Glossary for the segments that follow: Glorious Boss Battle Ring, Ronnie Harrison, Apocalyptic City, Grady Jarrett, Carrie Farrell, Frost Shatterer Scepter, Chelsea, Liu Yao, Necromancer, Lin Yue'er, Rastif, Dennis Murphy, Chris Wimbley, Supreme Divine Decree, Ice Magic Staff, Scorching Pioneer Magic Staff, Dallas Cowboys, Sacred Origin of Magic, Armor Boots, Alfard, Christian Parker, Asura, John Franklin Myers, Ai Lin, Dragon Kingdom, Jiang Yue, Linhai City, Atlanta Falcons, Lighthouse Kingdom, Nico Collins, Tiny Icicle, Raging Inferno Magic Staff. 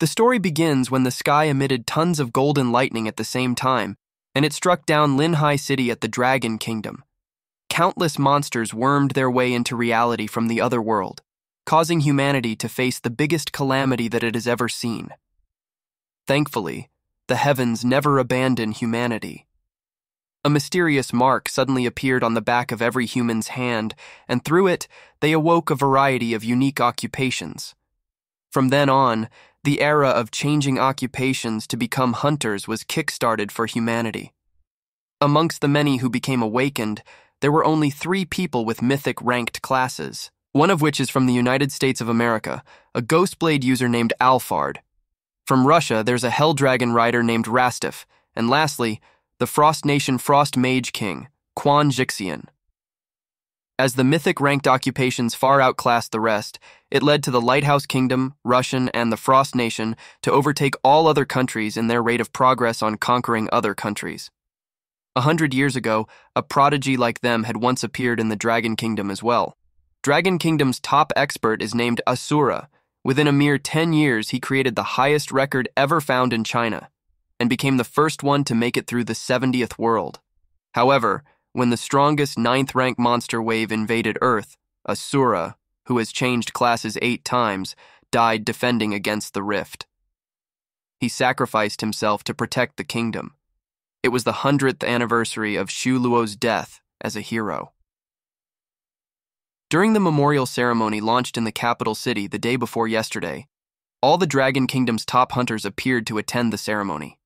The story begins when the sky emitted tons of golden lightning at the same time, and it struck down Linhai City at the Dragon Kingdom. Countless monsters wormed their way into reality from the other world, causing humanity to face the biggest calamity that it has ever seen. Thankfully, the heavens never abandon humanity. A mysterious mark suddenly appeared on the back of every human's hand, and through it, they awoke a variety of unique occupations. From then on, the era of changing occupations to become hunters was kickstarted for humanity. Amongst the many who became awakened, there were only 3 people with mythic ranked classes, one of which is from the United States of America, a Ghostblade user named Alfard. From Russia, there's a Hell Dragon rider named Rastif, and lastly, the Frost Nation Frost Mage King, Quan Jixian. As the mythic ranked occupations far outclassed the rest, it led to the Lighthouse Kingdom, Russian, and the Frost Nation to overtake all other countries in their rate of progress on conquering other countries. 100 years ago, a prodigy like them had once appeared in the Dragon Kingdom as well. Dragon Kingdom's top expert is named Asura. Within a mere 10 years, he created the highest record ever found in China and became the first one to make it through the 70th world. However, when the strongest 9th-rank monster wave invaded Earth, Asura, who has changed classes 8 times, died defending against the rift. He sacrificed himself to protect the kingdom. It was the 100th anniversary of Shu Luo's death as a hero. During the memorial ceremony launched in the capital city the day before yesterday, all the Dragon Kingdom's top hunters appeared to attend the ceremony.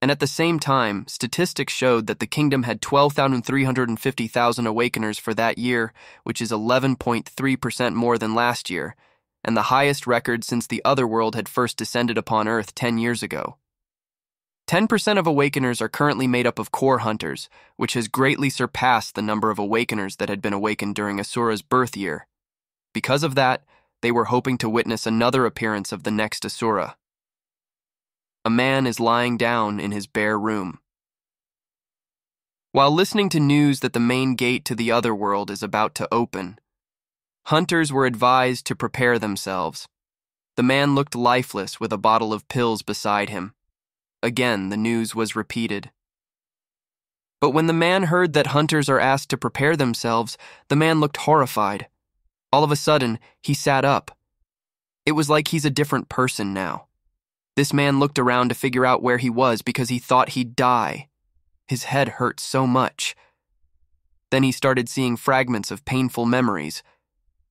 And at the same time, statistics showed that the kingdom had 12,350,000 awakeners for that year, which is 11.3% more than last year, and the highest record since the other world had first descended upon Earth 10 years ago. 10% of awakeners are currently made up of core hunters, which has greatly surpassed the number of awakeners that had been awakened during Asura's birth year. Because of that, they were hoping to witness another appearance of the next Asura. A man is lying down in his bare room. While listening to news that the main gate to the other world is about to open, hunters were advised to prepare themselves. The man looked lifeless with a bottle of pills beside him. Again, the news was repeated. But when the man heard that hunters are asked to prepare themselves, the man looked horrified. All of a sudden, he sat up. It was like he's a different person now. This man looked around to figure out where he was because he thought he'd die. His head hurt so much. Then he started seeing fragments of painful memories,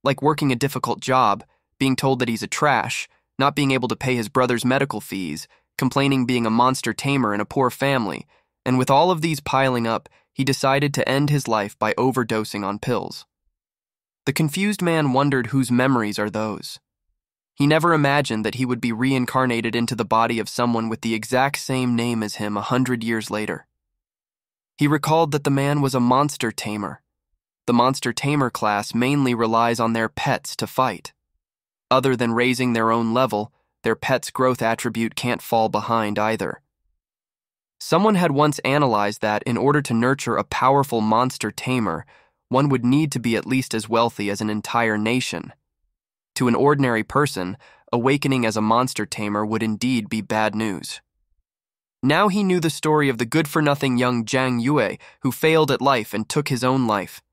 like working a difficult job, being told that he's a trash, not being able to pay his brother's medical fees, complaining being a monster tamer in a poor family, and with all of these piling up, he decided to end his life by overdosing on pills. The confused man wondered whose memories are those. He never imagined that he would be reincarnated into the body of someone with the exact same name as him 100 years later. He recalled that the man was a monster tamer. The monster tamer class mainly relies on their pets to fight. Other than raising their own level, their pet's growth attribute can't fall behind either. Someone had once analyzed that in order to nurture a powerful monster tamer, one would need to be at least as wealthy as an entire nation. To an ordinary person, awakening as a monster tamer would indeed be bad news. Now he knew the story of the good-for-nothing young Jiang Yue, who failed at life and took his own life.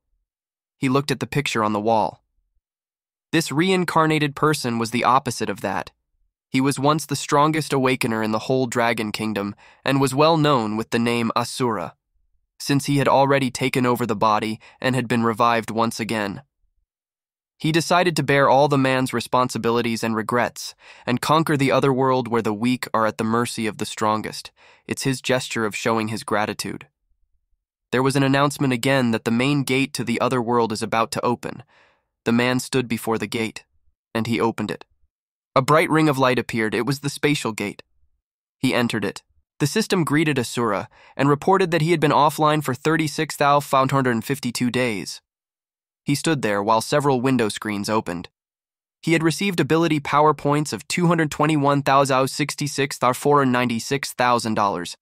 He looked at the picture on the wall. This reincarnated person was the opposite of that. He was once the strongest awakener in the whole Dragon Kingdom and was well known with the name Asura, since he had already taken over the body and had been revived once again. He decided to bear all the man's responsibilities and regrets and conquer the other world where the weak are at the mercy of the strongest. It's his gesture of showing his gratitude. There was an announcement again that the main gate to the other world is about to open. The man stood before the gate, and he opened it. A bright ring of light appeared. It was the spatial gate. He entered it. The system greeted Asura and reported that he had been offline for 36,552 days. He stood there while several window screens opened. He had received ability power points of $221,066,496,000.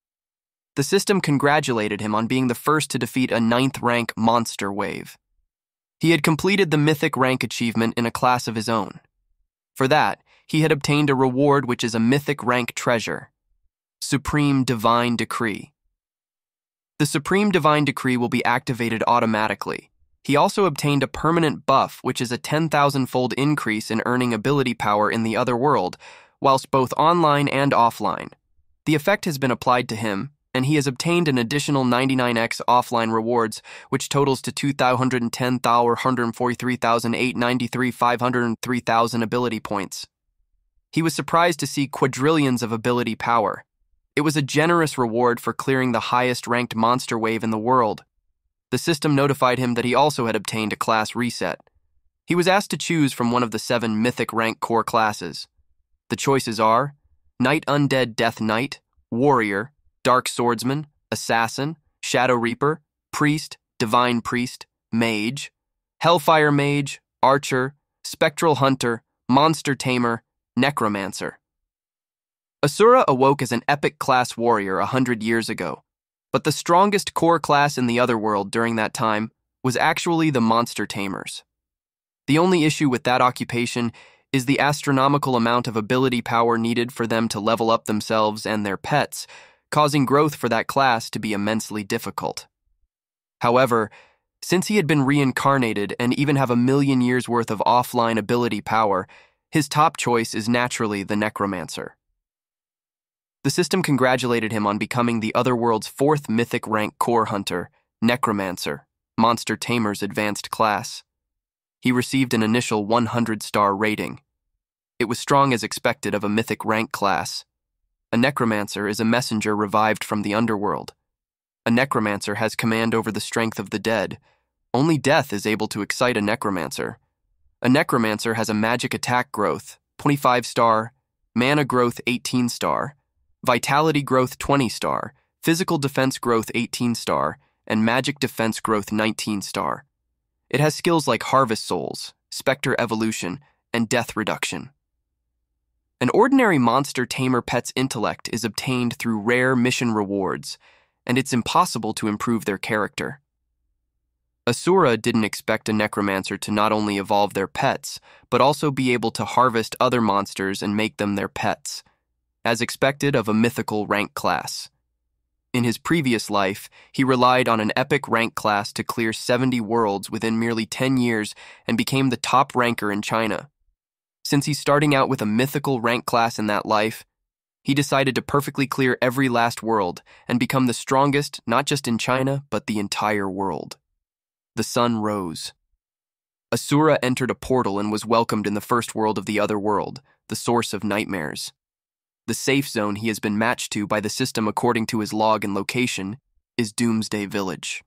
The system congratulated him on being the first to defeat a 9th-rank monster wave. He had completed the mythic rank achievement in a class of his own. For that, he had obtained a reward which is a mythic rank treasure, Supreme Divine Decree. The Supreme Divine Decree will be activated automatically. He also obtained a permanent buff, which is a 10,000-fold increase in earning ability power in the other world, whilst both online and offline. The effect has been applied to him, and he has obtained an additional 99x offline rewards, which totals to 210,143,893,503,000 ability points. He was surprised to see quadrillions of ability power. It was a generous reward for clearing the highest-ranked monster wave in the world. The system notified him that he also had obtained a class reset. He was asked to choose from one of the 7 mythic rank core classes. The choices are Knight Undead Death Knight, Warrior, Dark Swordsman, Assassin, Shadow Reaper, Priest, Divine Priest, Mage, Hellfire Mage, Archer, Spectral Hunter, Monster Tamer, Necromancer. Asura awoke as an epic class warrior 100 years ago, but the strongest core class in the other world during that time was actually the Monster Tamers. The only issue with that occupation is the astronomical amount of ability power needed for them to level up themselves and their pets, causing growth for that class to be immensely difficult. However, since he had been reincarnated and even have a 1,000,000 years worth of offline ability power, his top choice is naturally the Necromancer. The system congratulated him on becoming the Otherworld's 4th mythic rank core hunter, Necromancer, Monster Tamer's advanced class. He received an initial 100-star rating. It was strong as expected of a mythic rank class. A necromancer is a messenger revived from the underworld. A necromancer has command over the strength of the dead. Only death is able to excite a necromancer. A necromancer has a magic attack growth, 25-star, mana growth, 18-star, vitality growth, 20-star, physical defense growth, 18-star, and magic defense growth, 19-star. It has skills like Harvest Souls, Spectre Evolution, and Death Reduction. An ordinary monster tamer pet's intellect is obtained through rare mission rewards, and it's impossible to improve their character. Asura didn't expect a necromancer to not only evolve their pets, but also be able to harvest other monsters and make them their pets, as expected of a mythical rank class. In his previous life, he relied on an epic rank class to clear 70 worlds within merely 10 years and became the top ranker in China. Since he's starting out with a mythical rank class in that life, he decided to perfectly clear every last world and become the strongest, not just in China, but the entire world. The sun rose. Asura entered a portal and was welcomed in the first world of the other world, the source of nightmares. The safe zone he has been matched to by the system according to his log and location is Doomsday Village.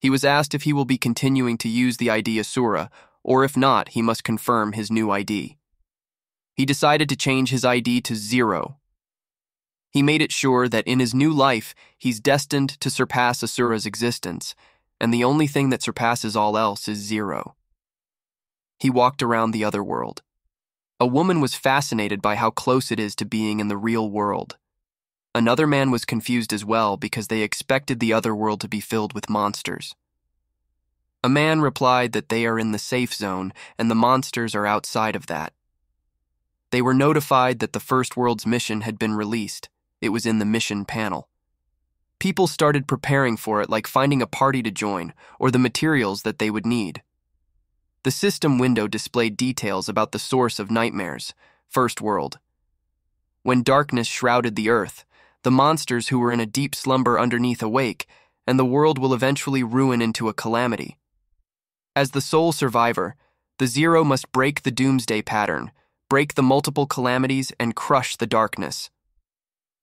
He was asked if he will be continuing to use the ID Asura, or if not, he must confirm his new ID. He decided to change his ID to 0. He made it sure that in his new life, he's destined to surpass Asura's existence, and the only thing that surpasses all else is 0. He walked around the other world. A woman was fascinated by how close it is to being in the real world. Another man was confused as well because they expected the other world to be filled with monsters. A man replied that they are in the safe zone and the monsters are outside of that. They were notified that the first world's mission had been released. It was in the mission panel. People started preparing for it, like finding a party to join or the materials that they would need. The system window displayed details about the source of nightmares, first world. When darkness shrouded the earth, the monsters who were in a deep slumber underneath awake, and the world will eventually ruin into a calamity. As the sole survivor, the 0 must break the doomsday pattern, break the multiple calamities, and crush the darkness.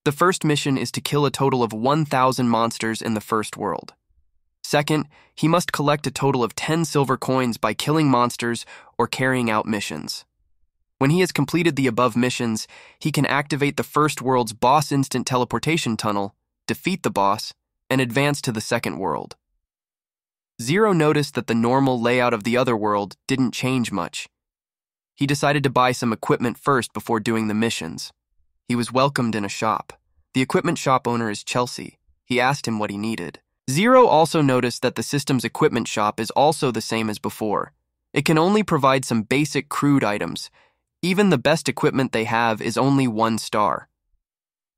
The first mission is to kill a total of 1,000 monsters in the first world. Second, he must collect a total of 10 silver coins by killing monsters or carrying out missions. When he has completed the above missions, he can activate the first world's boss instant teleportation tunnel, defeat the boss, and advance to the second world. 0 noticed that the normal layout of the other world didn't change much. He decided to buy some equipment first before doing the missions. He was welcomed in a shop. The equipment shop owner is Chelsea. He asked him what he needed. 0 also noticed that the system's equipment shop is also the same as before. It can only provide some basic crude items. Even the best equipment they have is only 1 star.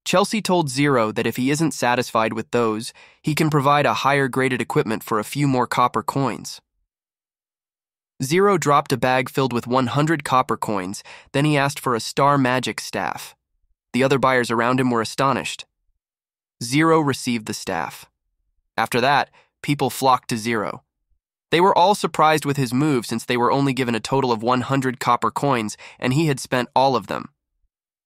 Chelsea told Zero that if he isn't satisfied with those, he can provide a higher graded equipment for a few more copper coins. Zero dropped a bag filled with 100 copper coins, then he asked for a star magic staff. The other buyers around him were astonished. Zero received the staff. After that, people flocked to Zero. They were all surprised with his move since they were only given a total of 100 copper coins and he had spent all of them.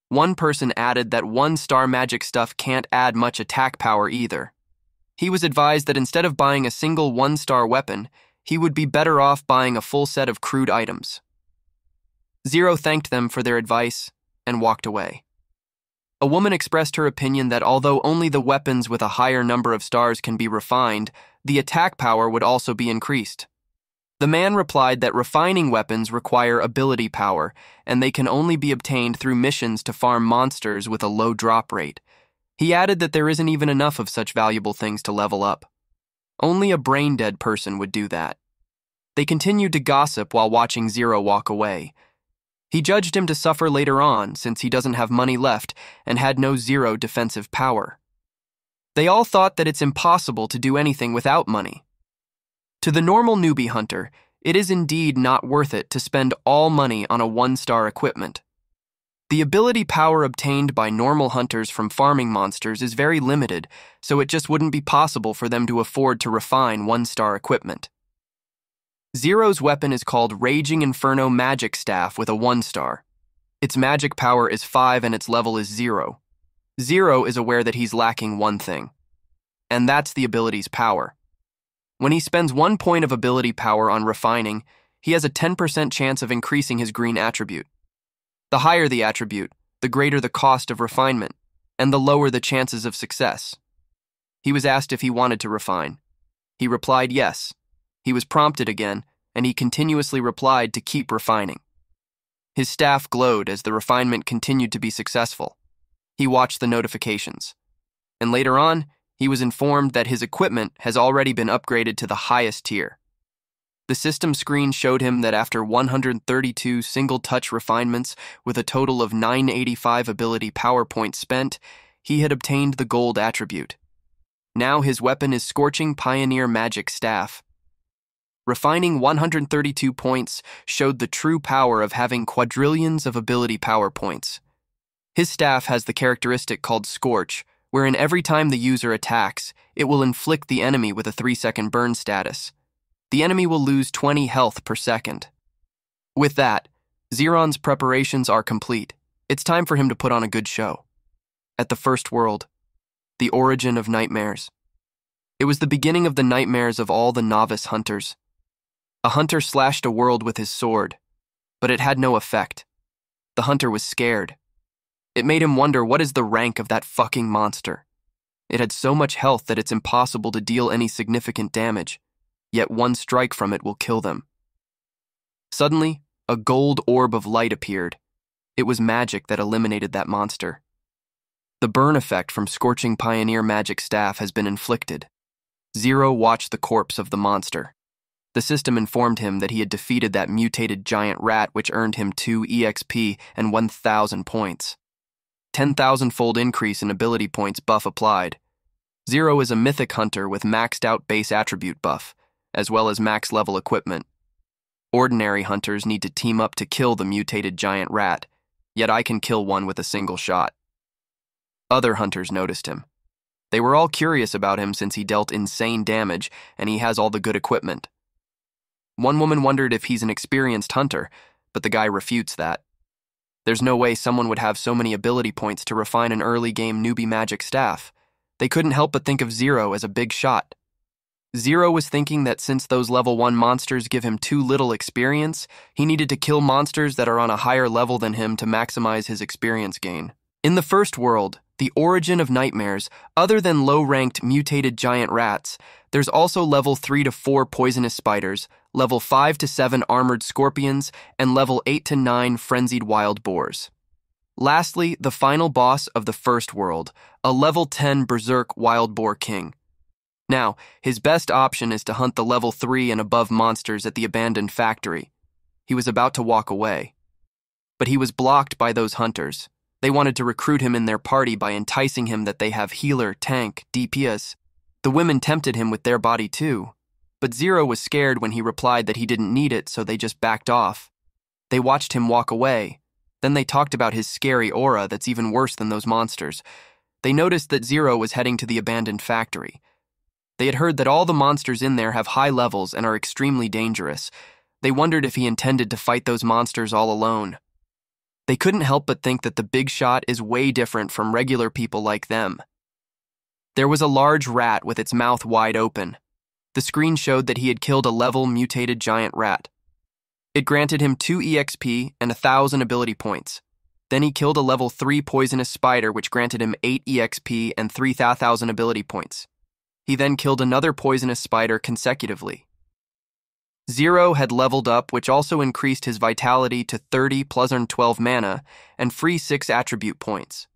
One person added that 1 star magic stuff can't add much attack power either. He was advised that instead of buying a single 1 star weapon, he would be better off buying a full set of crude items. Zero thanked them for their advice and walked away. A woman expressed her opinion that although only the weapons with a higher number of stars can be refined, the attack power would also be increased. The man replied that refining weapons require ability power, and they can only be obtained through missions to farm monsters with a low drop rate. He added that there isn't even enough of such valuable things to level up. Only a brain-dead person would do that. They continued to gossip while watching Zero walk away. He judged him to suffer later on since he doesn't have money left and had no Zero defensive power. They all thought that it's impossible to do anything without money. To the normal newbie hunter, it is indeed not worth it to spend all money on a 1 star equipment. The ability power obtained by normal hunters from farming monsters is very limited, so it just wouldn't be possible for them to afford to refine 1 star equipment. Zero's weapon is called Raging Inferno Magic Staff with a 1 star. Its magic power is 5 and its level is 0. Zero is aware that he's lacking one thing, and that's the ability's power. When he spends 1 point of ability power on refining, he has a 10% chance of increasing his green attribute. The higher the attribute, the greater the cost of refinement, and the lower the chances of success. He was asked if he wanted to refine. He replied yes. He was prompted again, and he continuously replied to keep refining. His staff glowed as the refinement continued to be successful. He watched the notifications. And later on, he was informed that his equipment has already been upgraded to the highest tier. The system screen showed him that after 132 single-touch refinements with a total of 985 ability power points spent, he had obtained the gold attribute. Now his weapon is Scorching Pioneer Magic Staff. Refining 132 points showed the true power of having quadrillions of ability power points. His staff has the characteristic called Scorch, wherein every time the user attacks, it will inflict the enemy with a 3-second burn status. The enemy will lose 20 health per second. With that, Zeron's preparations are complete. It's time for him to put on a good show. At the first world, the origin of nightmares. It was the beginning of the nightmares of all the novice hunters. A hunter slashed a world with his sword, but it had no effect. The hunter was scared. It made him wonder what is the rank of that fucking monster. It had so much health that it's impossible to deal any significant damage, yet one strike from it will kill them. Suddenly, a gold orb of light appeared. It was magic that eliminated that monster. The burn effect from Scorching Pioneer Magic Staff has been inflicted. Zero watched the corpse of the monster. The system informed him that he had defeated that mutated giant rat, which earned him 2 EXP and 1,000 points. 10,000-fold increase in ability points buff applied. Zero is a mythic hunter with maxed-out base attribute buff, as well as max-level equipment. Ordinary hunters need to team up to kill the mutated giant rat, yet I can kill one with a single shot. Other hunters noticed him. They were all curious about him since he dealt insane damage and he has all the good equipment. One woman wondered if he's an experienced hunter, but the guy refutes that. There's no way someone would have so many ability points to refine an early-game newbie magic staff. They couldn't help but think of Zero as a big shot. Zero was thinking that since those level 1 monsters give him too little experience, he needed to kill monsters that are on a higher level than him to maximize his experience gain. In the first world, the origin of nightmares, other than low-ranked mutated giant rats, there's also level 3 to 4 poisonous spiders, level 5 to 7 armored scorpions, and level 8 to 9 frenzied wild boars. Lastly, the final boss of the first world, a level 10 berserk wild boar king. Now, his best option is to hunt the level 3 and above monsters at the abandoned factory. He was about to walk away. but he was blocked by those hunters. They wanted to recruit him in their party by enticing him that they have healer, tank, DPS. The women tempted him with their body too, but Zero was scared when he replied that he didn't need it, so they just backed off. They watched him walk away. Then they talked about his scary aura that's even worse than those monsters. They noticed that Zero was heading to the abandoned factory. They had heard that all the monsters in there have high levels and are extremely dangerous. They wondered if he intended to fight those monsters all alone. They couldn't help but think that the big shot is way different from regular people like them. There was a large rat with its mouth wide open. The screen showed that he had killed a level mutated giant rat. It granted him 2 EXP and 1,000 ability points. Then he killed a level 3 poisonous spider, which granted him 8 EXP and 3,000 ability points. He then killed another poisonous spider consecutively. Zero had leveled up, which also increased his vitality to 30 plus earned 12 mana and free 6 attribute points.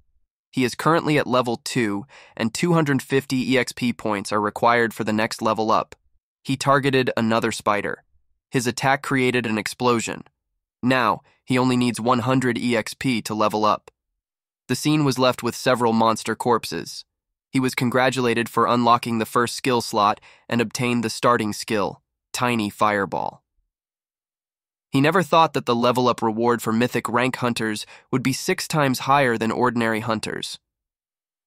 He is currently at level 2, and 250 EXP points are required for the next level up. He targeted another spider. His attack created an explosion. Now, he only needs 100 EXP to level up. The scene was left with several monster corpses. He was congratulated for unlocking the first skill slot and obtained the starting skill, Tiny Fireball. He never thought that the level-up reward for mythic rank hunters would be 6 times higher than ordinary hunters.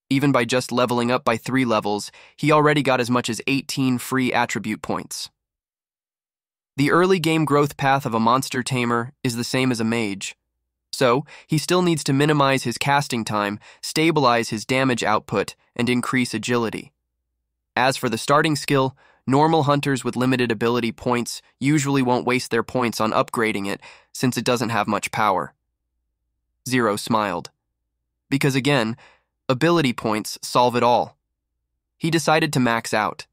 Even by just leveling up by 3 levels, he already got as much as 18 free attribute points. The early game growth path of a monster tamer is the same as a mage. So, he still needs to minimize his casting time, stabilize his damage output, and increase agility. As for the starting skill, normal hunters with limited ability points usually won't waste their points on upgrading it, since it doesn't have much power. Zero smiled. Because again, ability points solve it all. He decided to max out.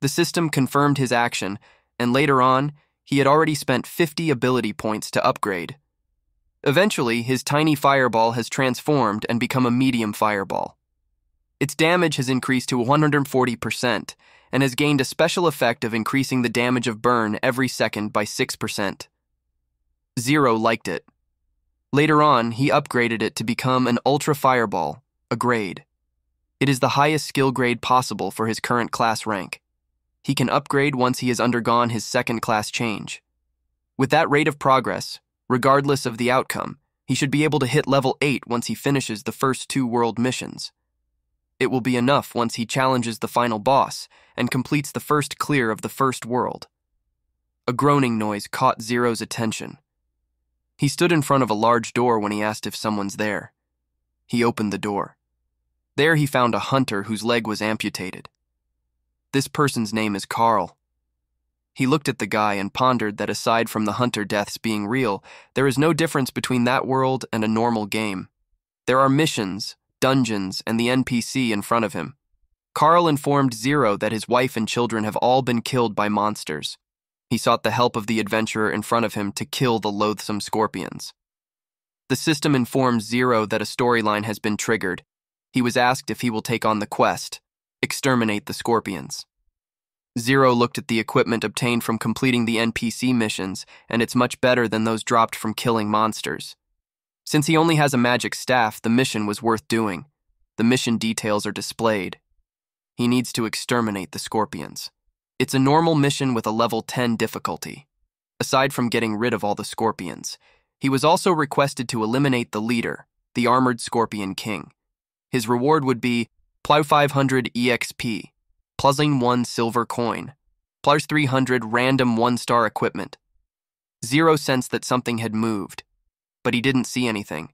The system confirmed his action, and later on, he had already spent 50 ability points to upgrade. Eventually, his tiny fireball has transformed and become a medium fireball. Its damage has increased to 140% and has gained a special effect of increasing the damage of burn every second by 6%. Zero liked it. Later on, he upgraded it to become an ultra fireball, a grade. It is the highest skill grade possible for his current class rank. He can upgrade once he has undergone his second class change. With that rate of progress, regardless of the outcome, he should be able to hit level 8 once he finishes the first 2 world missions. It will be enough once he challenges the final boss and completes the first clear of the first world. A groaning noise caught Zero's attention. He stood in front of a large door when he asked if someone's there. He opened the door. There he found a hunter whose leg was amputated. This person's name is Carl. He looked at the guy and pondered that aside from the hunter deaths being real, there is no difference between that world and a normal game. There are missions, dungeons, and the NPC in front of him. Carl informed Zero that his wife and children have all been killed by monsters. He sought the help of the adventurer in front of him to kill the loathsome scorpions. The system informs Zero that a storyline has been triggered. He was asked if he will take on the quest, exterminate the scorpions. Zero looked at the equipment obtained from completing the NPC missions, and it's much better than those dropped from killing monsters. Since he only has a magic staff, the mission was worth doing. The mission details are displayed. He needs to exterminate the scorpions. It's a normal mission with a level 10 difficulty. Aside from getting rid of all the scorpions, he was also requested to eliminate the leader, the Armored Scorpion King. His reward would be plus 500 EXP. Plus 1 silver coin, plus 300 random 1-star equipment. Zero sensed that something had moved, but he didn't see anything.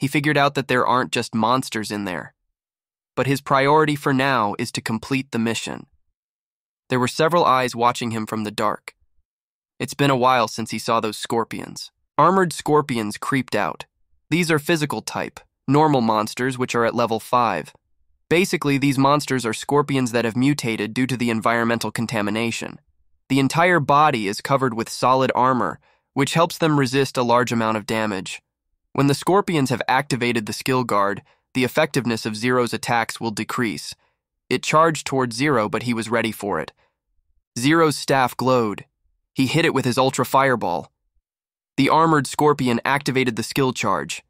He figured out that there aren't just monsters in there. But his priority for now is to complete the mission. There were several eyes watching him from the dark. It's been a while since he saw those scorpions. Armored scorpions creeped out. These are physical type, normal monsters which are at level 5. Basically, these monsters are scorpions that have mutated due to the environmental contamination. The entire body is covered with solid armor, which helps them resist a large amount of damage. When the scorpions have activated the skill guard, the effectiveness of Zero's attacks will decrease. It charged towards Zero, but he was ready for it. Zero's staff glowed. He hit it with his ultra fireball. the Armored Scorpion activated the skill charge.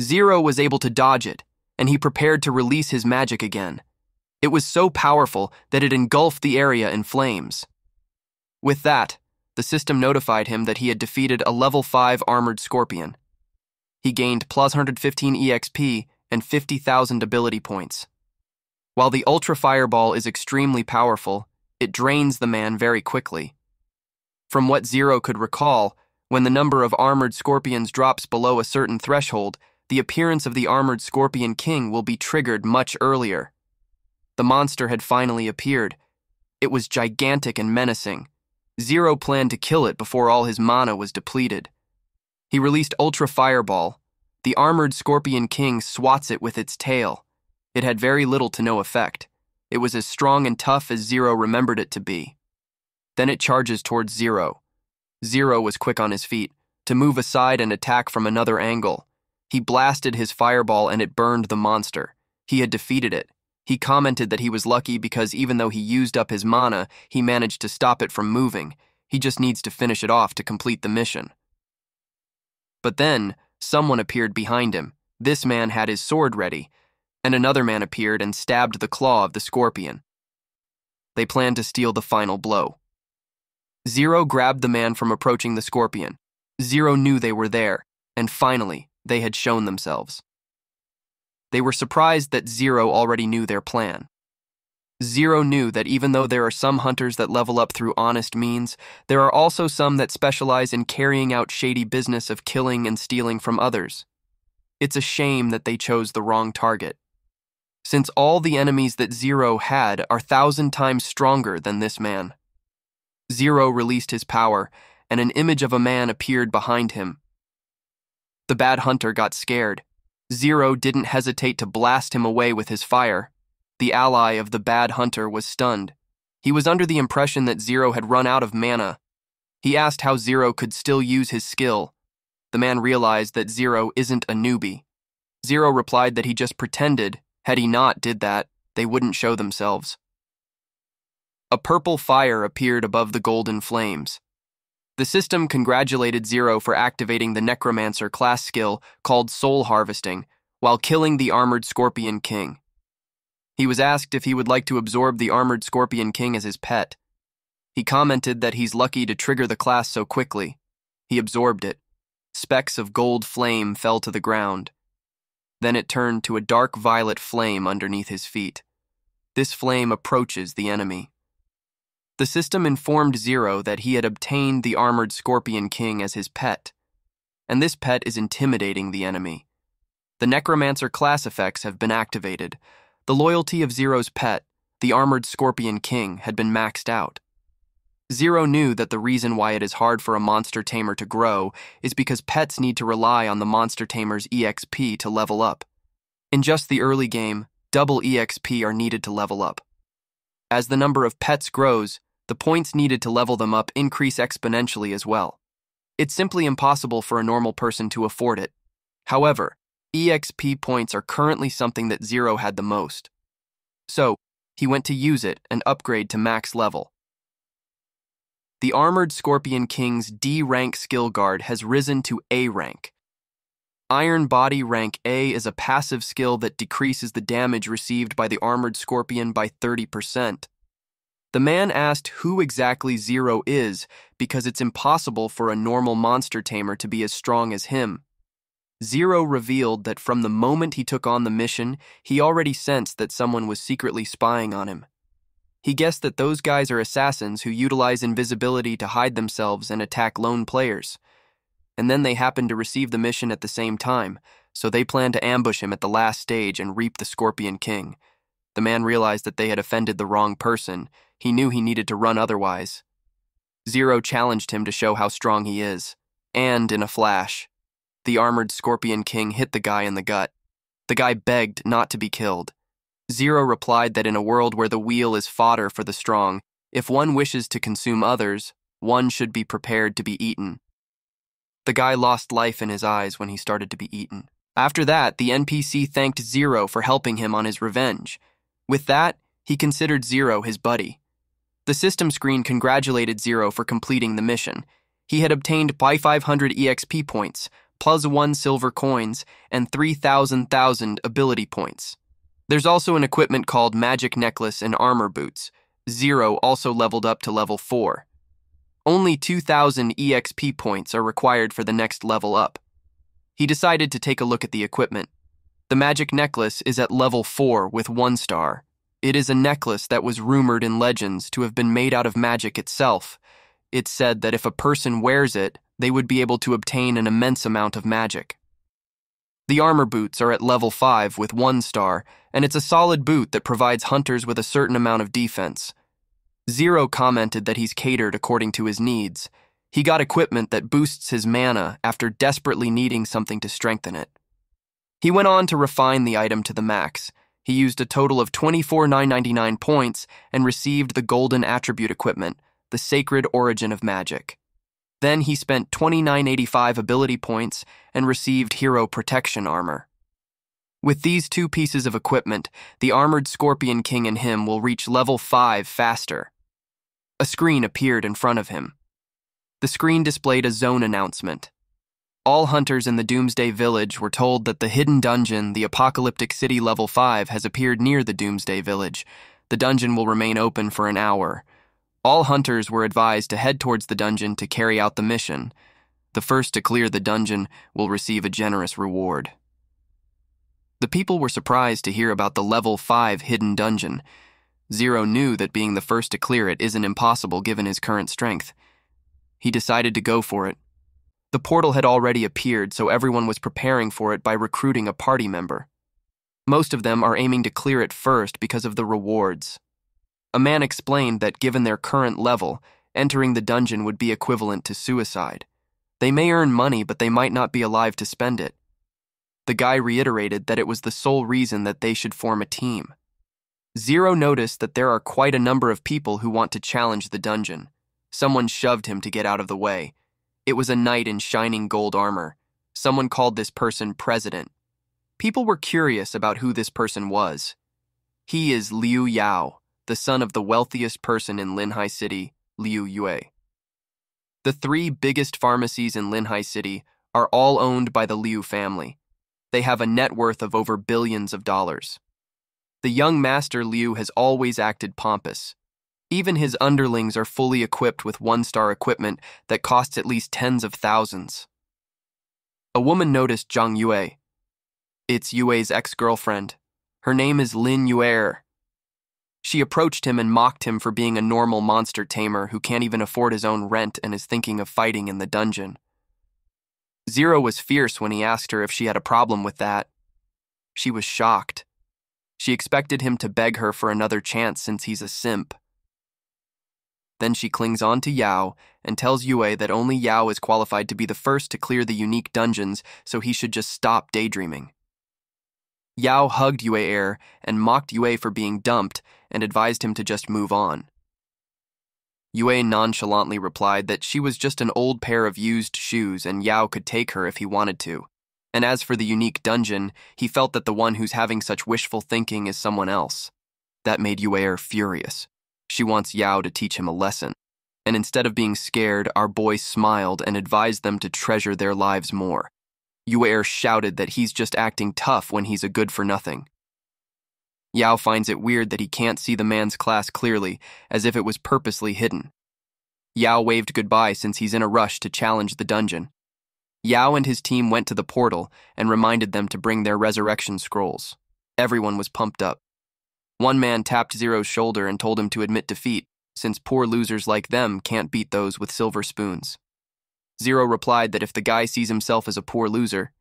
Zero was able to dodge it, and he prepared to release his magic again. It was so powerful that it engulfed the area in flames. With that, the system notified him that he had defeated a level 5 Armored Scorpion. He gained plus 115 EXP and 50,000 ability points. While the Ultra Fireball is extremely powerful, it drains the man very quickly. From what Zero could recall, when the number of Armored Scorpions drops below a certain threshold, the appearance of the Armored Scorpion King will be triggered much earlier. The monster had finally appeared. It was gigantic and menacing. Zero planned to kill it before all his mana was depleted. He released Ultra Fireball. The Armored Scorpion King swats it with its tail. It had very little to no effect. It was as strong and tough as Zero remembered it to be. Then it charges towards Zero. Zero was quick on his feet, to move aside and attack from another angle. He blasted his fireball and it burned the monster. He had defeated it. He commented that he was lucky because even though he used up his mana, he managed to stop it from moving. He just needs to finish it off to complete the mission. But then, someone appeared behind him. This man had his sword ready, and another man appeared and stabbed the claw of the scorpion. They planned to steal the final blow. Zero grabbed the man from approaching the scorpion. Zero knew they were there, and finally, they had shown themselves. They were surprised that Zero already knew their plan. Zero knew that even though there are some hunters that level up through honest means, there are also some that specialize in carrying out shady business of killing and stealing from others. It's a shame that they chose the wrong target, since all the enemies that Zero had are 1,000 times stronger than this man. Zero released his power, and an image of a man appeared behind him. The bad hunter got scared. Zero didn't hesitate to blast him away with his fire. The ally of the bad hunter was stunned. He was under the impression that Zero had run out of mana. He asked how Zero could still use his skill. The man realized that Zero isn't a newbie. Zero replied that he just pretended. Had he not did that, they wouldn't show themselves. A purple fire appeared above the golden flames. The system congratulated Zero for activating the Necromancer class skill called Soul Harvesting while killing the Armored Scorpion King. He was asked if he would like to absorb the Armored Scorpion King as his pet. He commented that he's lucky to trigger the class so quickly. He absorbed it. Specks of gold flame fell to the ground. Then it turned to a dark violet flame underneath his feet. This flame approaches the enemy. The system informed Zero that he had obtained the Armored Scorpion King as his pet, and this pet is intimidating the enemy. The Necromancer class effects have been activated. The loyalty of Zero's pet, the Armored Scorpion King, had been maxed out. Zero knew that the reason why it is hard for a monster tamer to grow is because pets need to rely on the monster tamer's EXP to level up. In just the early game, double EXP are needed to level up. As the number of pets grows, the points needed to level them up increase exponentially as well. It's simply impossible for a normal person to afford it. However, EXP points are currently something that Zero had the most. So, he went to use it and upgrade to max level. The Armored Scorpion King's D-rank skill guard has risen to A rank. Iron Body rank A is a passive skill that decreases the damage received by the Armored Scorpion by 30%. The man asked who exactly Zero is because it's impossible for a normal monster tamer to be as strong as him. Zero revealed that from the moment he took on the mission, he already sensed that someone was secretly spying on him. He guessed that those guys are assassins who utilize invisibility to hide themselves and attack lone players. And then they happened to receive the mission at the same time, so they planned to ambush him at the last stage and reap the Scorpion King. The man realized that they had offended the wrong person. He knew he needed to run otherwise. Zero challenged him to show how strong he is. And in a flash, the Armored Scorpion King hit the guy in the gut. The guy begged not to be killed. Zero replied that in a world where the wheel is fodder for the strong, if one wishes to consume others, one should be prepared to be eaten. The guy lost life in his eyes when he started to be eaten. After that, the NPC thanked Zero for helping him on his revenge. With that, he considered Zero his buddy. The system screen congratulated Zero for completing the mission. He had obtained +500 EXP points, +1 silver coins, and 3,000 ability points. There's also an equipment called Magic Necklace and Armor Boots. Zero also leveled up to level 4. Only 2,000 EXP points are required for the next level up. He decided to take a look at the equipment. The Magic Necklace is at level 4 with 1 star. It is a necklace that was rumored in legends to have been made out of magic itself. It's said that if a person wears it, they would be able to obtain an immense amount of magic. The Armor Boots are at level 5 with 1 star, and it's a solid boot that provides hunters with a certain amount of defense. Zero commented that he's catered according to his needs. He got equipment that boosts his mana after desperately needing something to strengthen it. He went on to refine the item to the max. He used a total of 24,999 points and received the golden attribute equipment, the Sacred Origin of Magic. Then he spent 2,985 ability points and received Hero Protection Armor. With these 2 pieces of equipment, the Armored Scorpion King and him will reach level 5 faster. A screen appeared in front of him. The screen displayed a zone announcement. All hunters in the Doomsday Village were told that the hidden dungeon, the Apocalyptic City Level 5, has appeared near the Doomsday Village. The dungeon will remain open for an hour. All hunters were advised to head towards the dungeon to carry out the mission. The first to clear the dungeon will receive a generous reward. The people were surprised to hear about the level 5 hidden dungeon. Zero knew that being the first to clear it isn't impossible given his current strength. He decided to go for it. The portal had already appeared, so everyone was preparing for it by recruiting a party member. Most of them are aiming to clear it first because of the rewards. A man explained that given their current level, entering the dungeon would be equivalent to suicide. They may earn money, but they might not be alive to spend it. The guy reiterated that it was the sole reason that they should form a team. Zero noticed that there are quite a number of people who want to challenge the dungeon. Someone shoved him to get out of the way. It was a knight in shining gold armor. Someone called this person President. People were curious about who this person was. He is Liu Yao, the son of the wealthiest person in Linhai City, Liu Yue. The 3 biggest pharmacies in Linhai City are all owned by the Liu family. They have a net worth of over billions of dollars. The young master Liu has always acted pompous. Even his underlings are fully equipped with 1-star equipment that costs at least tens of thousands. A woman noticed Jiang Yue. It's Yue's ex-girlfriend. Her name is Lin Yue'er. She approached him and mocked him for being a normal monster tamer who can't even afford his own rent and is thinking of fighting in the dungeon. Zero was fierce when he asked her if she had a problem with that. She was shocked. She expected him to beg her for another chance since he's a simp. Then she clings on to Yao and tells Yue that only Yao is qualified to be the first to clear the unique dungeons, so he should just stop daydreaming. Yao hugged Yue'er and mocked Yue for being dumped and advised him to just move on. Yue nonchalantly replied that she was just an old pair of used shoes and Yao could take her if he wanted to. And as for the unique dungeon, he felt that the one who's having such wishful thinking is someone else. That made Yue'er furious. She wants Yao to teach him a lesson. And instead of being scared, our boy smiled and advised them to treasure their lives more. Yue'er shouted that he's just acting tough when he's a good-for-nothing. Yao finds it weird that he can't see the man's class clearly, as if it was purposely hidden. Yao waved goodbye since he's in a rush to challenge the dungeon. Yao and his team went to the portal and reminded them to bring their resurrection scrolls. Everyone was pumped up. One man tapped Zero's shoulder and told him to admit defeat, since poor losers like them can't beat those with silver spoons. Zero replied that if the guy sees himself as a poor loser,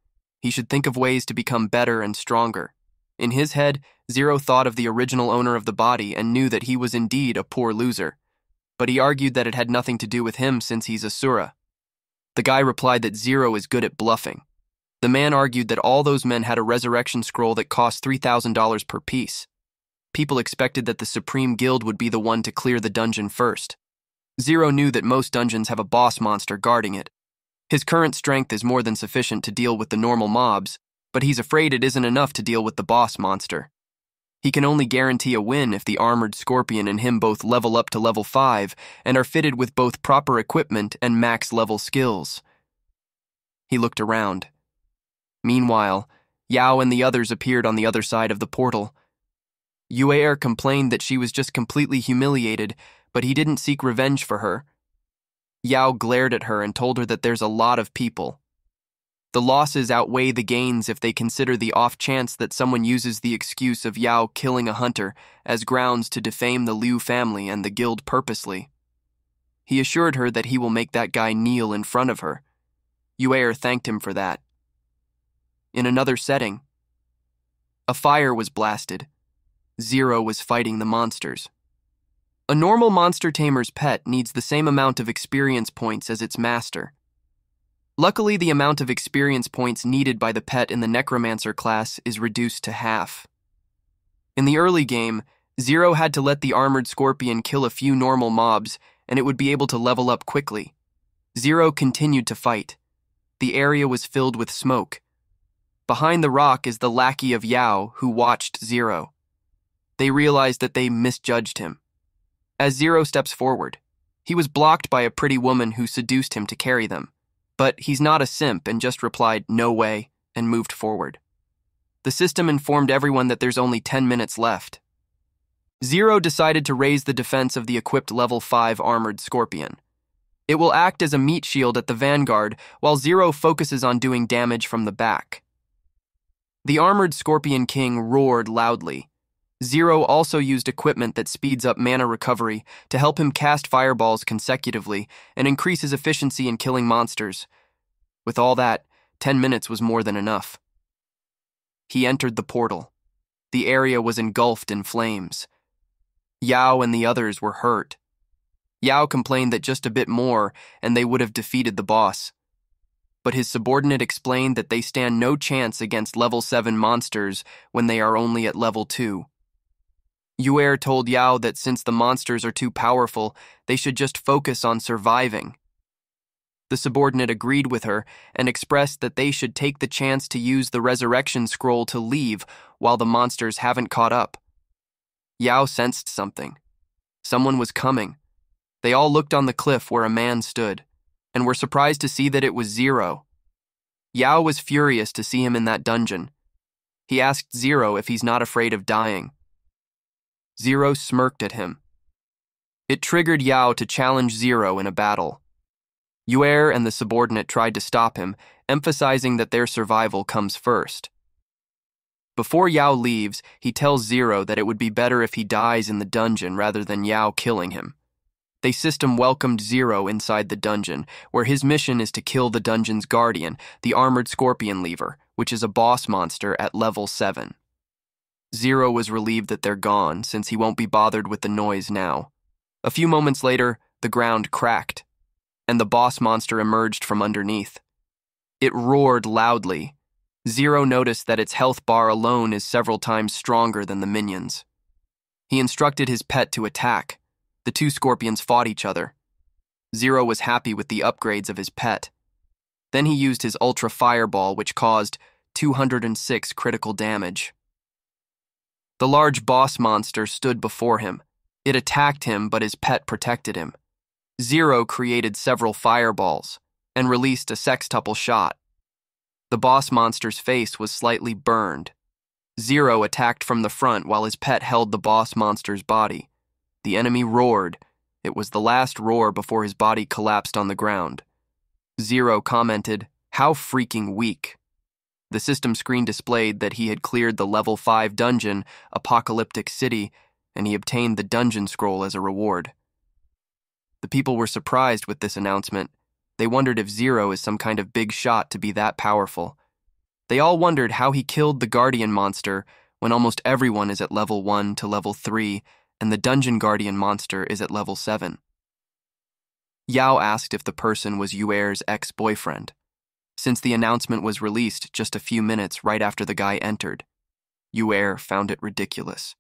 he should think of ways to become better and stronger. In his head, Zero thought of the original owner of the body and knew that he was indeed a poor loser. But he argued that it had nothing to do with him since he's Asura. The guy replied that Zero is good at bluffing. The man argued that all those men had a resurrection scroll that cost $3,000 per piece. People expected that the Supreme Guild would be the one to clear the dungeon first. Zero knew that most dungeons have a boss monster guarding it. His current strength is more than sufficient to deal with the normal mobs, but he's afraid it isn't enough to deal with the boss monster. He can only guarantee a win if the Armored Scorpion and him both level up to level 5 and are fitted with both proper equipment and max level skills. He looked around. Meanwhile, Yao and the others appeared on the other side of the portal. Yue'er complained that she was just completely humiliated, but he didn't seek revenge for her. Yao glared at her and told her that there's a lot of people. The losses outweigh the gains if they consider the off chance that someone uses the excuse of Yao killing a hunter as grounds to defame the Liu family and the guild purposely. He assured her that he will make that guy kneel in front of her. Yue'er thanked him for that. In another setting, a fire was blasted. Zero was fighting the monsters. A normal monster tamer's pet needs the same amount of experience points as its master. Luckily, the amount of experience points needed by the pet in the Necromancer class is reduced to half. In the early game, Zero had to let the Armored Scorpion kill a few normal mobs, and it would be able to level up quickly. Zero continued to fight. The area was filled with smoke. Behind the rock is the lackey of Yao, who watched Zero. They realized that they misjudged him. As Zero steps forward, he was blocked by a pretty woman who seduced him to carry them, but he's not a simp and just replied, "No way," and moved forward. The system informed everyone that there's only 10 minutes left. Zero decided to raise the defense of the equipped level 5 Armored Scorpion. It will act as a meat shield at the vanguard while Zero focuses on doing damage from the back. The Armored Scorpion King roared loudly. Zero also used equipment that speeds up mana recovery to help him cast fireballs consecutively and increase his efficiency in killing monsters. With all that, 10 minutes was more than enough. He entered the portal. The area was engulfed in flames. Yao and the others were hurt. Yao complained that just a bit more and they would have defeated the boss. But his subordinate explained that they stand no chance against level 7 monsters when they are only at level 2. Yue'er told Yao that since the monsters are too powerful, they should just focus on surviving. The subordinate agreed with her and expressed that they should take the chance to use the resurrection scroll to leave while the monsters haven't caught up. Yao sensed something. Someone was coming. They all looked on the cliff where a man stood and were surprised to see that it was Zero. Yao was furious to see him in that dungeon. He asked Zero if he's not afraid of dying. Zero smirked at him. It triggered Yao to challenge Zero in a battle. Yue'er and the subordinate tried to stop him, emphasizing that their survival comes first. Before Yao leaves, he tells Zero that it would be better if he dies in the dungeon rather than Yao killing him. The system welcomed Zero inside the dungeon, where his mission is to kill the dungeon's guardian, the Armored Scorpion Leaver, which is a boss monster at level 7. Zero was relieved that they're gone, since he won't be bothered with the noise now. A few moments later, the ground cracked, and the boss monster emerged from underneath. It roared loudly. Zero noticed that its health bar alone is several times stronger than the minions. He instructed his pet to attack. The two scorpions fought each other. Zero was happy with the upgrades of his pet. Then he used his Ultra Fireball, which caused 206 critical damage. The large boss monster stood before him. It attacked him, but his pet protected him. Zero created several fireballs and released a sextuple shot. The boss monster's face was slightly burned. Zero attacked from the front while his pet held the boss monster's body. The enemy roared. It was the last roar before his body collapsed on the ground. Zero commented, "How freaking weak." The system screen displayed that he had cleared the level 5 dungeon, Apocalyptic City, and he obtained the dungeon scroll as a reward. The people were surprised with this announcement. They wondered if Zero is some kind of big shot to be that powerful. They all wondered how he killed the guardian monster when almost everyone is at level 1 to level 3 and the dungeon guardian monster is at level 7. Yao asked if the person was Yue'er's ex-boyfriend, since the announcement was released just a few minutes right after the guy entered. Yue'er found it ridiculous.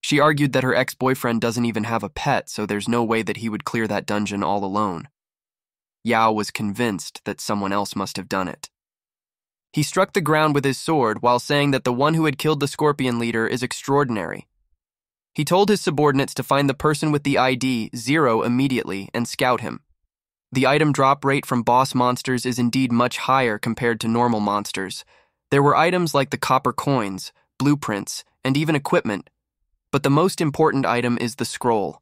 She argued that her ex-boyfriend doesn't even have a pet, so there's no way that he would clear that dungeon all alone. Yao was convinced that someone else must have done it. He struck the ground with his sword while saying that the one who had killed the scorpion leader is extraordinary. He told his subordinates to find the person with the ID 0 immediately and scout him. The item drop rate from boss monsters is indeed much higher compared to normal monsters. There were items like the copper coins, blueprints, and even equipment, but the most important item is the scroll.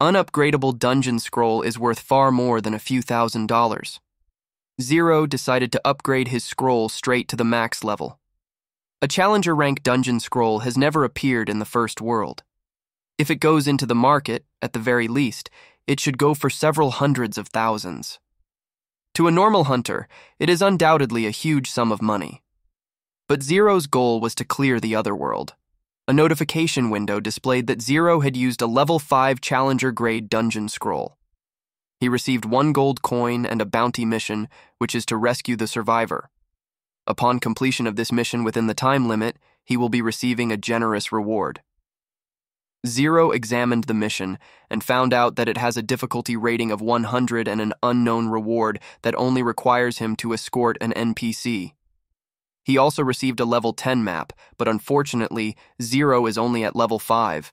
Unupgradable dungeon scroll is worth far more than a few $1000s. Zero decided to upgrade his scroll straight to the max level. A challenger rank dungeon scroll has never appeared in the first world. If it goes into the market, at the very least, it should go for several hundreds of thousands. To a normal hunter, it is undoubtedly a huge sum of money. But Zero's goal was to clear the other world. A notification window displayed that Zero had used a level 5 challenger-grade dungeon scroll. He received 1 gold coin and a bounty mission, which is to rescue the survivor. Upon completion of this mission within the time limit, he will be receiving a generous reward. Zero examined the mission and found out that it has a difficulty rating of 100 and an unknown reward that only requires him to escort an NPC. He also received a level 10 map, but unfortunately, Zero is only at level 5.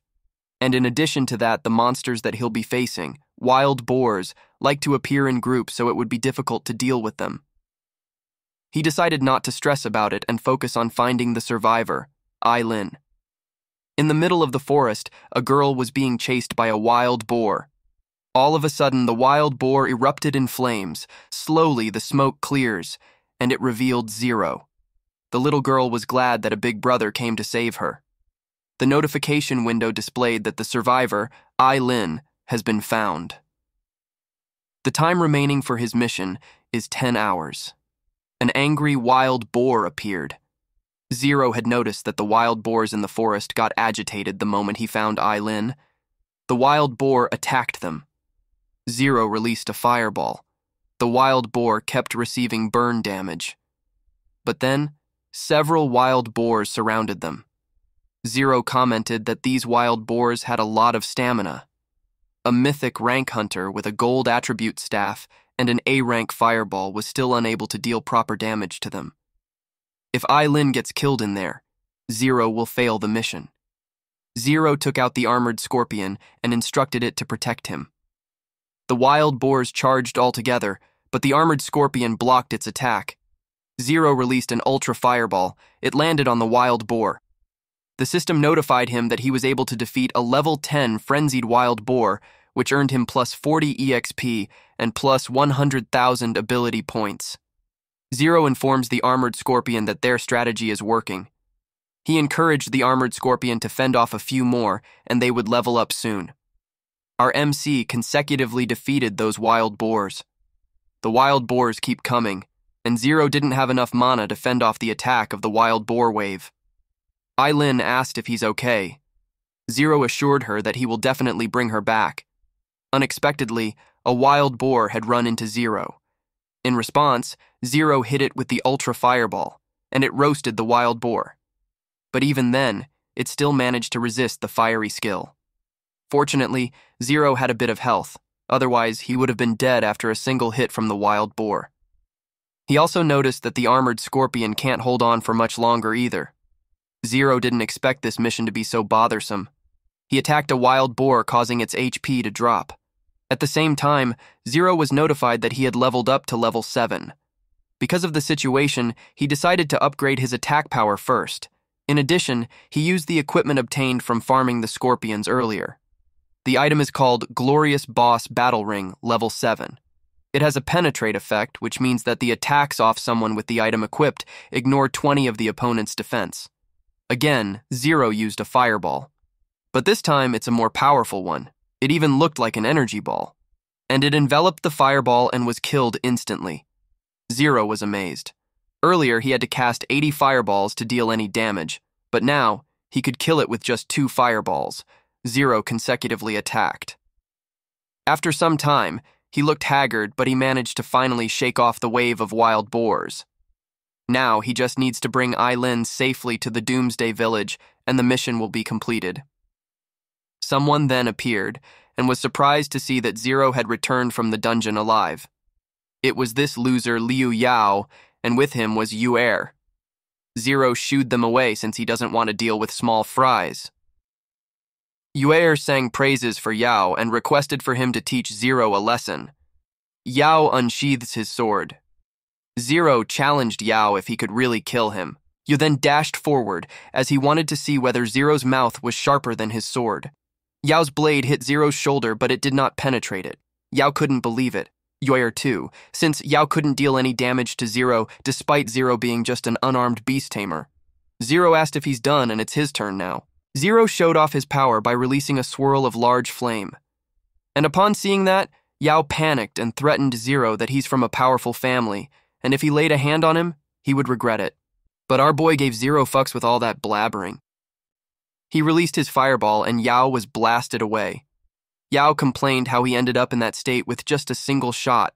And in addition to that, the monsters that he'll be facing, wild boars, like to appear in groups, so it would be difficult to deal with them. He decided not to stress about it and focus on finding the survivor, Ai Lin. In the middle of the forest, a girl was being chased by a wild boar. All of a sudden, the wild boar erupted in flames. Slowly, the smoke clears, and it revealed Zero. The little girl was glad that a big brother came to save her. The notification window displayed that the survivor, Ai Lin, has been found. The time remaining for his mission is 10 hours. An angry wild boar appeared. Zero had noticed that the wild boars in the forest got agitated the moment he found Ai Lin. The wild boar attacked them. Zero released a fireball. The wild boar kept receiving burn damage. But then, several wild boars surrounded them. Zero commented that these wild boars had a lot of stamina. A mythic rank hunter with a gold attribute staff and an A-rank fireball was still unable to deal proper damage to them. If Ai Lin gets killed in there, Zero will fail the mission. Zero took out the armored scorpion and instructed it to protect him. The wild boars charged altogether, but the armored scorpion blocked its attack. Zero released an ultra fireball. It landed on the wild boar. The system notified him that he was able to defeat a level 10 frenzied wild boar, which earned him plus 40 EXP and plus 100,000 ability points. Zero informs the Armored Scorpion that their strategy is working. He encouraged the Armored Scorpion to fend off a few more, and they would level up soon. Our MC consecutively defeated those wild boars. The wild boars keep coming, and Zero didn't have enough mana to fend off the attack of the wild boar wave. Ai Lin asked if he's okay. Zero assured her that he will definitely bring her back. Unexpectedly, a wild boar had run into Zero. In response, Zero hit it with the Ultra Fireball, and it roasted the wild boar. But even then, it still managed to resist the fiery skill. Fortunately, Zero had a bit of health, otherwise he would have been dead after a single hit from the wild boar. He also noticed that the Armored Scorpion can't hold on for much longer either. Zero didn't expect this mission to be so bothersome. He attacked a wild boar, causing its HP to drop. At the same time, Zero was notified that he had leveled up to level 7. Because of the situation, he decided to upgrade his attack power first. In addition, he used the equipment obtained from farming the scorpions earlier. The item is called Glorious Boss Battle Ring, level 7. It has a penetrate effect, which means that the attacks off someone with the item equipped ignore 20 of the opponent's defense. Again, Zero used a fireball. But this time, it's a more powerful one. It even looked like an energy ball. And it enveloped the fireball and was killed instantly. Zero was amazed. Earlier, he had to cast 80 fireballs to deal any damage, but now, he could kill it with just 2 fireballs. Zero consecutively attacked. After some time, he looked haggard, but he managed to finally shake off the wave of wild boars. Now, he just needs to bring Ai Lin safely to the Doomsday Village, and the mission will be completed. Someone then appeared, and was surprised to see that Zero had returned from the dungeon alive. It was this loser Liu Yao, and with him was Yue'er, Zero shooed them away since he doesn't want to deal with small fries. Yue'er sang praises for Yao and requested for him to teach Zero a lesson. Yao unsheathes his sword. Zero challenged Yao if he could really kill him. Yu then dashed forward, as he wanted to see whether Zero's mouth was sharper than his sword. Yao's blade hit Zero's shoulder, but it did not penetrate it. Yao couldn't believe it. Yue'er too, since Yao couldn't deal any damage to Zero, despite Zero being just an unarmed beast tamer. Zero asked if he's done, and it's his turn now. Zero showed off his power by releasing a swirl of large flame. And upon seeing that, Yao panicked and threatened Zero that he's from a powerful family, and if he laid a hand on him, he would regret it. But our boy gave zero fucks with all that blabbering. He released his fireball and Yao was blasted away. Yao complained how he ended up in that state with just a single shot.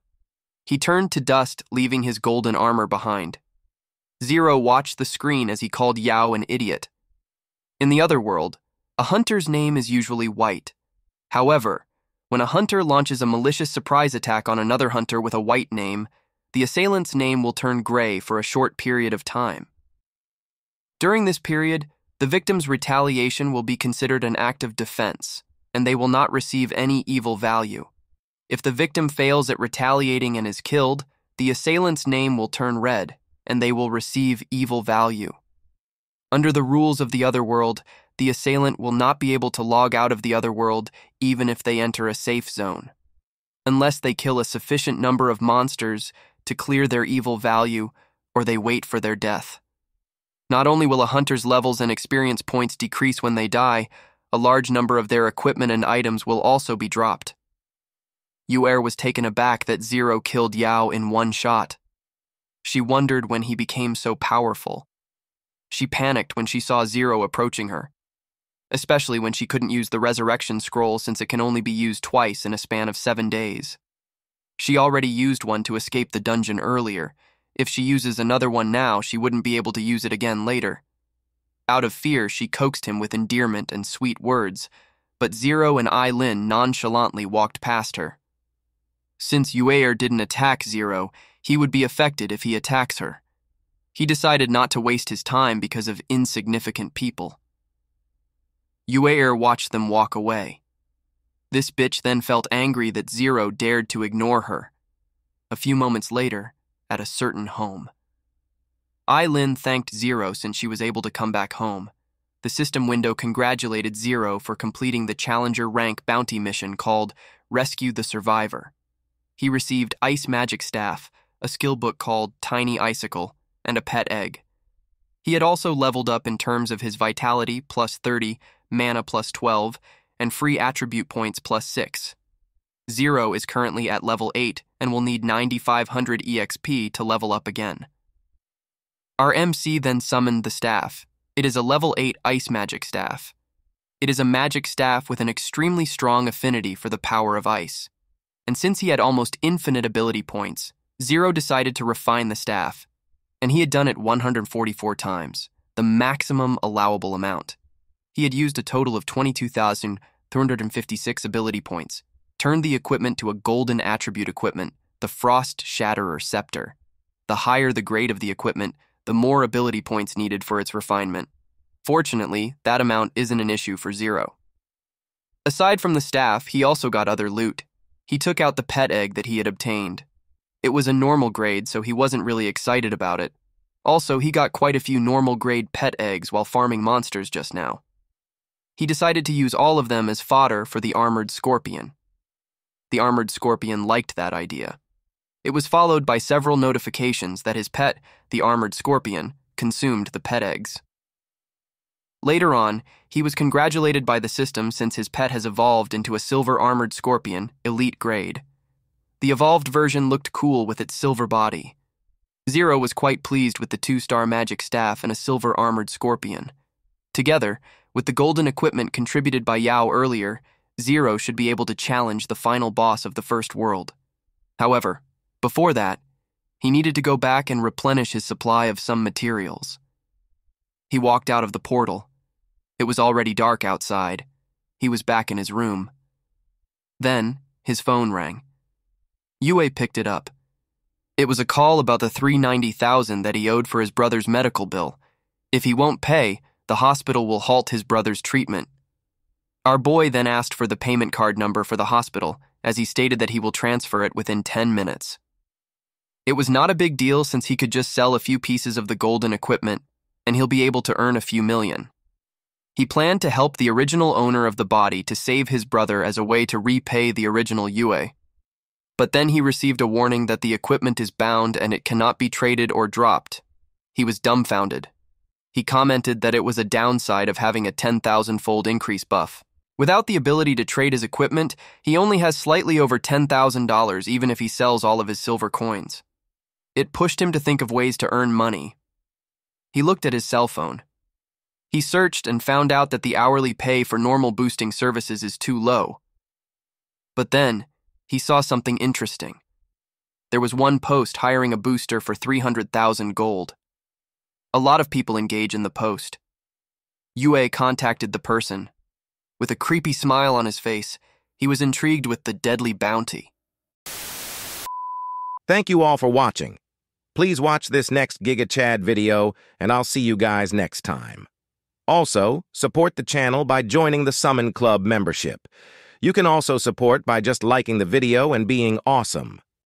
He turned to dust, leaving his golden armor behind. Zero watched the screen as he called Yao an idiot. In the other world, a hunter's name is usually white. However, when a hunter launches a malicious surprise attack on another hunter with a white name, the assailant's name will turn gray for a short period of time. During this period, the victim's retaliation will be considered an act of defense, and they will not receive any evil value. If the victim fails at retaliating and is killed, the assailant's name will turn red, and they will receive evil value. Under the rules of the other world, the assailant will not be able to log out of the other world even if they enter a safe zone, unless they kill a sufficient number of monsters to clear their evil value, or they wait for their death. Not only will a hunter's levels and experience points decrease when they die, a large number of their equipment and items will also be dropped. Yue'er was taken aback that Zero killed Yao in one shot. She wondered when he became so powerful. She panicked when she saw Zero approaching her, especially when she couldn't use the resurrection scroll since it can only be used twice in a span of 7 days. She already used one to escape the dungeon earlier. If she uses another one now, she wouldn't be able to use it again later. Out of fear, she coaxed him with endearment and sweet words, but Zero and Ai Lin nonchalantly walked past her. Since Yue'er didn't attack Zero, he would be affected if he attacks her. He decided not to waste his time because of insignificant people. Yue'er watched them walk away. This bitch then felt angry that Zero dared to ignore her. A few moments later, at a certain home, Ai Lin thanked Zero since she was able to come back home. The system window congratulated Zero for completing the Challenger rank bounty mission called Rescue the Survivor. He received Ice Magic Staff, a skill book called Tiny Icicle, and a pet egg. He had also leveled up in terms of his vitality +30, mana +12, and free attribute points +6. Zero is currently at level 8 and will need 9,500 EXP to level up again. Our MC then summoned the staff. It is a level 8 Ice Magic Staff. It is a magic staff with an extremely strong affinity for the power of ice. And since he had almost infinite ability points, Zero decided to refine the staff, and he had done it 144 times, the maximum allowable amount. He had used a total of 22,356 ability points, turned the equipment to a golden attribute equipment, the Frost Shatterer Scepter. The higher the grade of the equipment, the more ability points needed for its refinement. Fortunately, that amount isn't an issue for Zero. Aside from the staff, he also got other loot. He took out the pet egg that he had obtained. It was a normal grade, so he wasn't really excited about it. Also, he got quite a few normal grade pet eggs while farming monsters just now. He decided to use all of them as fodder for the Armored Scorpion. The Armored Scorpion liked that idea. It was followed by several notifications that his pet, the Armored Scorpion, consumed the pet eggs. Later on, he was congratulated by the system since his pet has evolved into a Silver Armored Scorpion, elite grade. The evolved version looked cool with its silver body. Zero was quite pleased with the 2-star magic staff and a Silver Armored Scorpion. Together, with the golden equipment contributed by Yao earlier, Zero should be able to challenge the final boss of the first world. However, before that, he needed to go back and replenish his supply of some materials. He walked out of the portal. It was already dark outside. He was back in his room. Then, his phone rang. Yue picked it up. It was a call about the $390,000 that he owed for his brother's medical bill, If he won't pay, the hospital will halt his brother's treatment. Our boy then asked for the payment card number for the hospital, as he stated that he will transfer it within 10 minutes. It was not a big deal since he could just sell a few pieces of the golden equipment, and he'll be able to earn a few million. He planned to help the original owner of the body to save his brother as a way to repay the original Yue. But then he received a warning that the equipment is bound and it cannot be traded or dropped. He was dumbfounded. He commented that it was a downside of having a 10,000-fold increase buff. Without the ability to trade his equipment, he only has slightly over $10,000 even if he sells all of his silver coins. It pushed him to think of ways to earn money. He looked at his cell phone. He searched and found out that the hourly pay for normal boosting services is too low. But then, he saw something interesting. There was one post hiring a booster for 300,000 gold. A lot of people engage in the post. Yue contacted the person. With a creepy smile on his face, he was intrigued with the deadly bounty. Thank you all for watching. Please watch this next GigaChad video, and I'll see you guys next time. Also, support the channel by joining the Summon Club membership. You can also support by just liking the video and being awesome.